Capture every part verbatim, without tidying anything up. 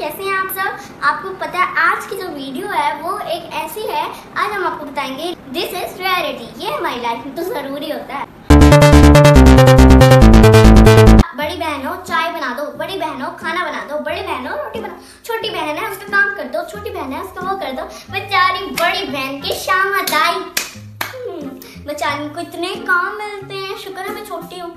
कैसे हैं आप सब। आपको पता है आज की जो वीडियो है वो एक ऐसी है, आज हम आपको बताएंगे दिस इज रेयरिटी। ये हमारी लाइफ में तो जरूरी होता है। बड़ी बहनों चाय बना दो, बड़ी बहनों खाना बना दो, बड़ी बहनों रोटी बना, छोटी बहन है उसका काम कर दो, छोटी बहन है उसका वो कर दो। बेचारी बड़ी बहन की शामत आई, बेचारी को इतने काम मिलते हैं, शुक्र है मैं छोटी हूँ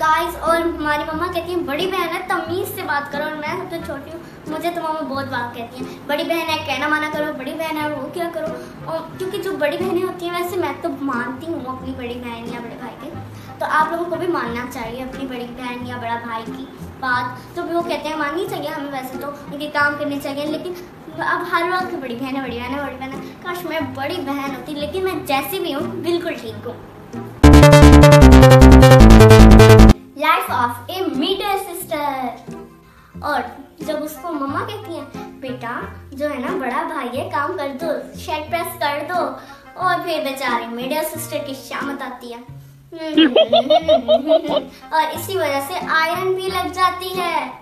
गाइस। और हमारी मम्मा कहती हैं बड़ी बहन है तमीज़ से बात करो, और मैं सबसे छोटी हूँ, मुझे तो मम्मा बहुत बात कहती हैं बड़ी बहन है कहना माना करो, बड़ी बहन है वो क्या करो। और क्योंकि जो बड़ी बहनें होती हैं, वैसे मैं तो मानती हूँ अपनी बड़ी बहन या बड़े भाई की, तो आप लोगों को भी मानना चाहिए अपनी बड़ी बहन या बड़ा भाई की बात जो भी वो कहते हैं माननी चाहिए हमें। वैसे तो उनके काम करने चाहिए, लेकिन अब हर वक्त बड़ी बहन है बड़ी बहन है बड़ी बहन है। काश मैं बड़ी बहन होती, लेकिन मैं जैसी भी हूँ बिल्कुल ठीक हूँ। Life of a middle sister. और जब उसको मम्मा कहती हैं बेटा जो है ना बड़ा भाई है काम कर दो, शर्ट प्रेस कर दो, और फिर बेचारे मिडिल सिस्टर की शामत आती है और इसी वजह से आयरन भी लग जाती है।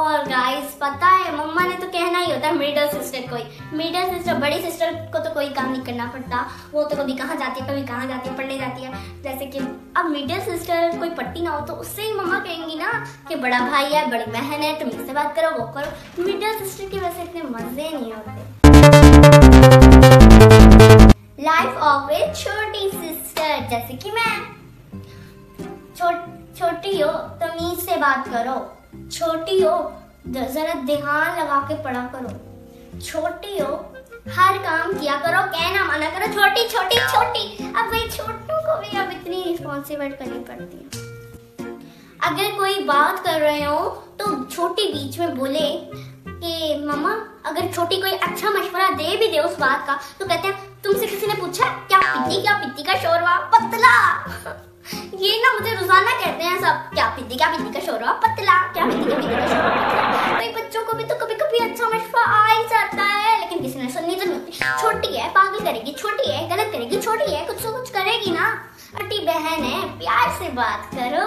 और गाइस पता है मम्मा ने तो कहना ही होता है मिडिल सिस्टर कोई मिडिल सिस्टर बड़ी सिस्टर को तो कोई काम नहीं करना पड़ता, वो तो कभी कहाँ जाती है कभी कहाँ जाती है, पढ़ने जाती है। जैसे कि अब मिडिल सिस्टर कोई पट्टी ना हो तो उससे ही मम्मा कहेंगी ना कि बड़ा भाई है बड़ी बहन है तुम इससे बात करो वो करो। मिडिल सिस्टर की वैसे इतने मजे नहीं होते। लाइफ ऑफ ए छोटी सिस्टर, जैसे कि मैं छो, छोटी हो तमीज से बात करो, छोटी हो जरा ध्यान लगा के पढ़ा करो, छोटी हो हर काम किया करो, कहना माना करो, छोटी छोटी छोटी। अब भाई छोटों को भी अब इतनी रिस्पॉन्सिबिलिटी करनी पड़ती है। अगर कोई बात कर रहे हो तो छोटी बीच में बोले कि मम्मा, अगर छोटी कोई अच्छा मशवरा दे भी दे उस बात का तो कहते हैं तुमसे किसी ने पूछा क्या पीती क्या पीती का शोरवा पतला। ये ना मुझे रोजाना कहते हैं सब, क्या पीती क्या पीती का शोरवा पतला, क्या पीती क्या पीती का शोरवा पतला। भाई बच्चों को भी तो कभी कभी अच्छा मशवरा आ ही जाता है, लेकिन किसी ने सुननी तो नहीं। छोटी है पागल करेगी, छोटी है गलत करेगी, छोटी है कुछ कुछ करेगी ना। छोटी बहन है प्यार से बात करो।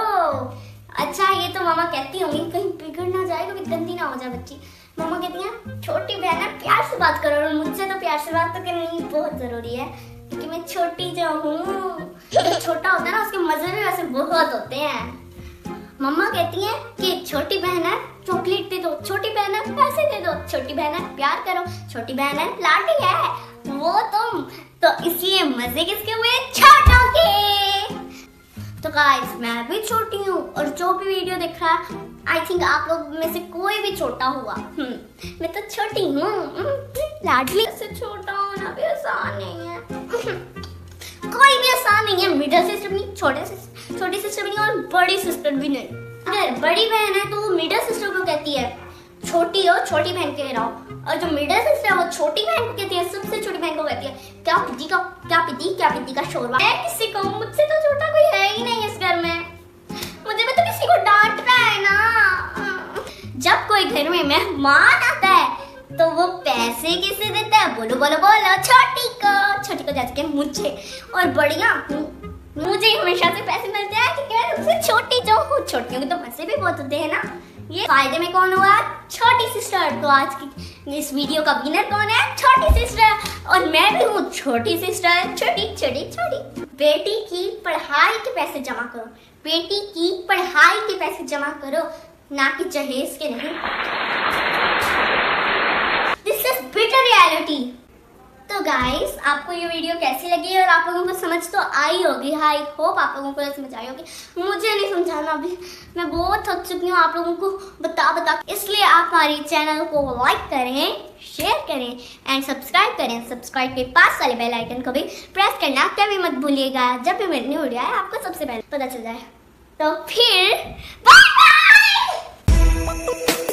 अच्छा ये तो मामा कहती होंगी कहीं बिगड़ ना जाए, कभी गंदी ना हो जाए बच्ची। मामा कहती हैं छोटी बहन है प्यार से बात करो, और मुझसे तो प्यार से बात तो करनी बहुत जरूरी है क्योंकि मैं छोटी जो हूँ। तो छोटा होता है ना उसके मजे भी वैसे बहुत होते हैं। मम्मा कहती हैं कि छोटी बहन है चॉकलेट दे दो, छोटी बहन है पैसे दे दो, छोटी बहन है प्यार करो, छोटी बहन है लाठी है वो तुम, तो इसलिए मजे किसके हुए छोटों के। तो गाइस मैं भी छोटी हूँ, और जो भी वीडियो देख रहा है आई थिंक आप लोग में से कोई भी छोटा हुआ। मैं तो छोटी हूँ लाडली से, छोटा होना भी आसान नहीं है कोई भी आसान नहीं है। मिडिल सिस्टर भी नहीं, छोटे सिस्टर छोटी सिस्टर भी नहीं, और बड़ी सिस्टर भी नहीं। अगर बड़ी बहन है तो वो मिडिल सिस्टर को कहती है छोटी हो छोटी बहन के रहो, और जो मिडिल सिस्टर है वो छोटी बहन को कहती है, सबसे छोटी बहन को कहती है क्या पीती का क्या पीती क्या पीती का शोरबा। मैं किसी को, मुझसे तो छोटा कोई है ही नहीं इस घर में, मुझे भी तो किसी को डांटना है ना। जब कोई घर में मेहमान आता है तो वो पैसे किसे देता है, बोलो बोलो बोलो छोटी को, छोटी को जाके मुझे। और बढ़िया मुझे हमेशा से पैसे मिलते हैं क्योंकि मैं सबसे छोटी जो हूँ। छोटियों के तो पैसे भी बहुत होते हैं ना। ये फायदे में कौन हुआ, छोटी सिस्टर। तो आज की इस वीडियो का विनर कौन है, छोटी सिस्टर। और मैं भी हूँ छोटी सिस्टर, छोटी छोटी छोटी। बेटी की पढ़ाई के पैसे जमा करो, बेटी की पढ़ाई के पैसे जमा करो, ना कि जहेज के नहीं। This is bitter reality. तो गाइस आपको ये वीडियो कैसी लगी, और आप लोगों को समझ तो आई होगी, आई होप आप लोगों को समझ आई होगी। मुझे नहीं समझाना अभी, मैं बहुत थक चुकी हूँ आप लोगों को बता बता, इसलिए आप हमारे चैनल को लाइक करें, शेयर करें एंड सब्सक्राइब करें। सब्सक्राइब के पास वाले बेल आइकन को भी प्रेस करना कभी मत भूलिएगा, जब भी मेरी न्यू वीडियो आए आपको सबसे पहले पता चल जाए। तो फिर बाय बाय।